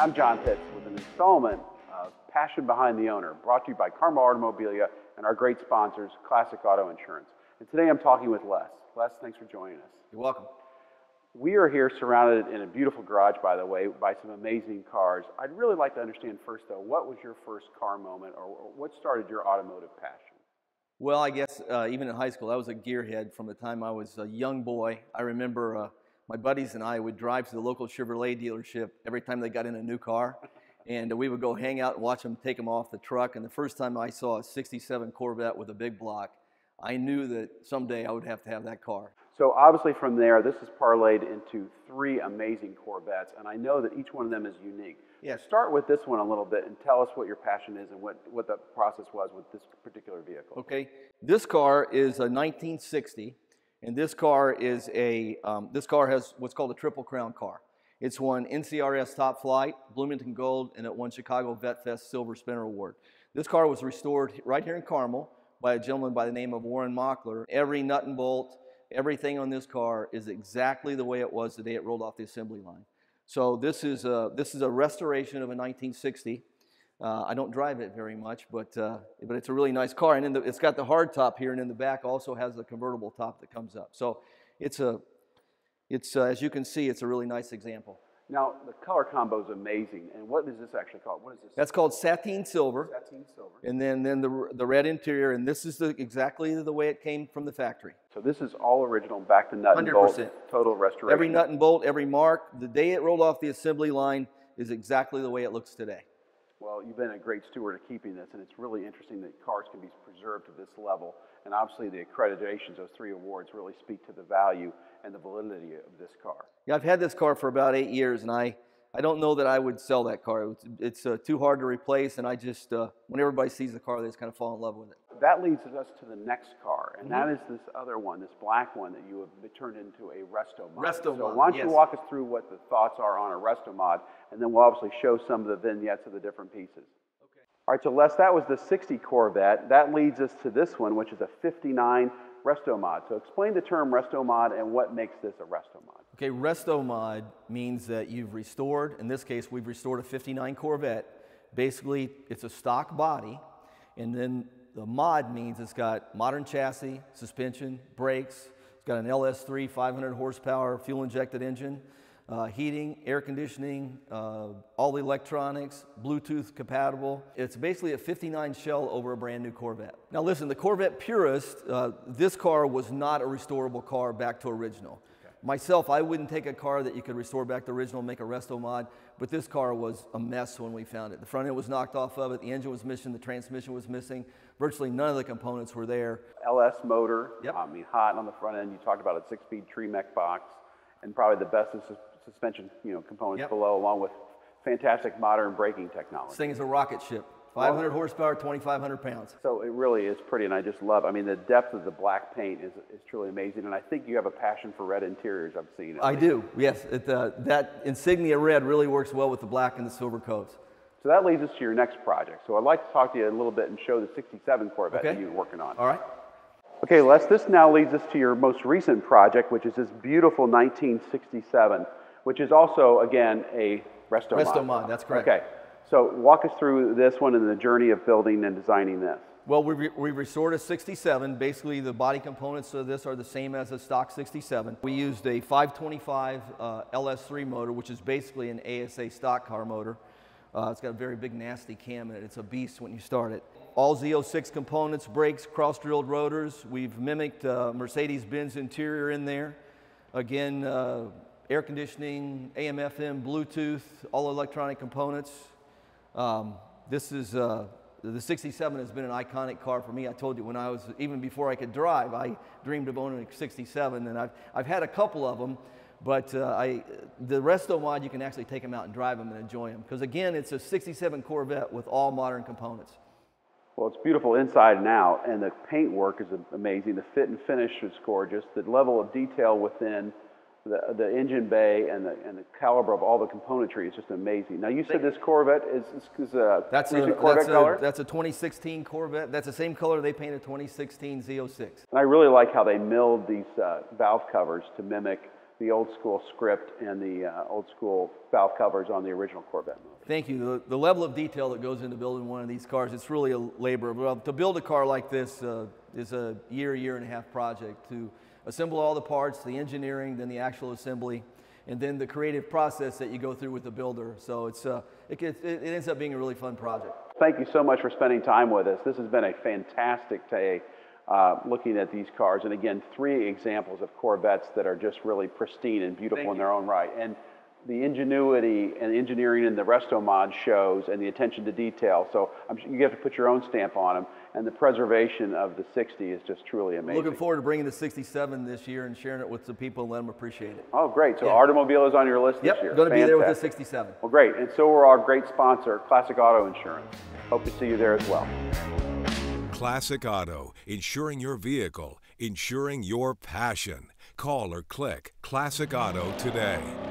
I'm John Pitts with an installment of Passion Behind the Owner, brought to you by Carmel Automobilia and our great sponsors, Classic Auto Insurance. And today I'm talking with Les. Les, thanks for joining us. You're welcome. We are here surrounded in a beautiful garage, by the way, by some amazing cars. I'd really like to understand first, though, what was your first car moment, or what started your automotive passion? Well, I guess even in high school, I was a gearhead from the time I was a young boy. I remember my buddies and I would drive to the local Chevrolet dealership every time they got in a new car, and we would go hang out and watch them take them off the truck. And the first time I saw a 67 Corvette with a big block, I knew that someday I would have to have that car. So obviously from there, this is parlayed into three amazing Corvettes, and I know that each one of them is unique. Yeah. Start with this one a little bit and tell us what your passion is and what the process was with this particular vehicle. Okay, this car is a 1960, and this car is a, this car has what's called a Triple Crown car. It's won NCRS Top Flight, Bloomington Gold, and it won Chicago Vet Fest Silver Spinner Award. This car was restored right here in Carmel by a gentleman by the name of Warren Mockler. Every nut and bolt, everything on this car is exactly the way it was the day it rolled off the assembly line. So this is a restoration of a 1960. I don't drive it very much, but it's a really nice car. And it's got the hard top here, and in the back also has the convertible top that comes up. So it's as you can see, it's a really nice example. Now, the color combo is amazing. And what is this actually called? What is this? That's called Sateen Silver. Sateen Silver. And then the red interior. And this is exactly the way it came from the factory. So this is all original, back to nut and bolt, total restoration. Every nut and bolt, every mark, the day it rolled off the assembly line is exactly the way it looks today. Well, you've been a great steward of keeping this, and it's really interesting that cars can be preserved to this level. And obviously the accreditations, those three awards, really speak to the value and the validity of this car. Yeah, I've had this car for about 8 years, and I don't know that I would sell that car. It's too hard to replace, and I just, when everybody sees the car, they just kind of fall in love with it. That leads us to the next car, and that is this other one, this black one that you have turned into a Restomod. Restomod, so why don't you walk us through what the thoughts are on a Restomod, and then we'll obviously show some of the vignettes of the different pieces. Okay. All right, so Les, that was the 60 Corvette. That leads us to this one, which is a 59 Restomod. So explain the term Restomod and what makes this a Restomod. Okay, Restomod means that you've restored, in this case, we've restored a 59 Corvette. Basically, it's a stock body, and then the mod means it's got modern chassis, suspension, brakes, it's got an LS3 500 horsepower fuel injected engine, heating, air conditioning, all the electronics, Bluetooth compatible. It's basically a 59 shell over a brand new Corvette. Now listen, the Corvette purist, this car was not a restorable car back to original. Okay. Myself, I wouldn't take a car that you could restore back to original and make a Restomod, but this car was a mess when we found it. The front end was knocked off of it, the engine was missing, the transmission was missing, virtually none of the components were there. LS motor, yep. I mean, hot on the front end, you talked about a 6-speed Tremec box, and probably the best is suspension, you know, components below, along with fantastic modern braking technology. This thing is a rocket ship. 500 horsepower, 2,500 pounds. So it really is pretty, and I just love it. I mean, the depth of the black paint is truly amazing, and I think you have a passion for red interiors, I've seen it. I do, yes. That insignia red really works well with the black and the silver coats. So that leads us to your next project. So I'd like to talk to you a little bit and show the 67 Corvette that you're working on. All right. Okay, Les, this now leads us to your most recent project, which is this beautiful 1967. Which is also, again, a Restomod. Restomod, that's correct. Okay, so walk us through this one and the journey of building and designing this. Well, we restored a 67. Basically, the body components of this are the same as a stock 67. We used a 525 LS3 motor, which is basically an ASA stock car motor. It's got a very big, nasty cam in it. It's a beast when you start it. All Z06 components, brakes, cross-drilled rotors. We've mimicked Mercedes-Benz interior in there. Again, air conditioning, AM, FM, Bluetooth, all electronic components. This is, the 67 has been an iconic car for me. I told you when I was, even before I could drive, I dreamed of owning a 67, and I've had a couple of them, but the Restomod, you can actually take them out and drive them and enjoy them. Because again, it's a 67 Corvette with all modern components. Well, it's beautiful inside and out, and the paintwork is amazing. The fit and finish is gorgeous. The level of detail within the engine bay and the caliber of all the componentry is just amazing. Now you said this Corvette is a color? That's a 2016 Corvette. That's the same color they painted 2016 Z06. And I really like how they milled these valve covers to mimic the old school script and the old school valve covers on the original Corvette motor. Thank you. The level of detail that goes into building one of these cars, it's really a labor. Well, to build a car like this is a year and a half project to assemble all the parts, the engineering, then the actual assembly, and then the creative process that you go through with the builder. So it's, it ends up being a really fun project. Thank you so much for spending time with us. This has been a fantastic day. Looking at these cars, and again, 3 examples of Corvettes that are just really pristine and beautiful in their own right. And the ingenuity and engineering in the Restomod shows, and the attention to detail. So I'm sure you have to put your own stamp on them. And the preservation of the 60 is just truly amazing. Looking forward to bringing the 67 this year and sharing it with the people and let them appreciate it. Oh, great. So yeah. Artemobile is on your list this year. Yep, going to be there with the 67. Well, great. And so we're our great sponsor, Classic Auto Insurance. Hope to see you there as well. Classic Auto, insuring your vehicle, insuring your passion. Call or click Classic Auto today.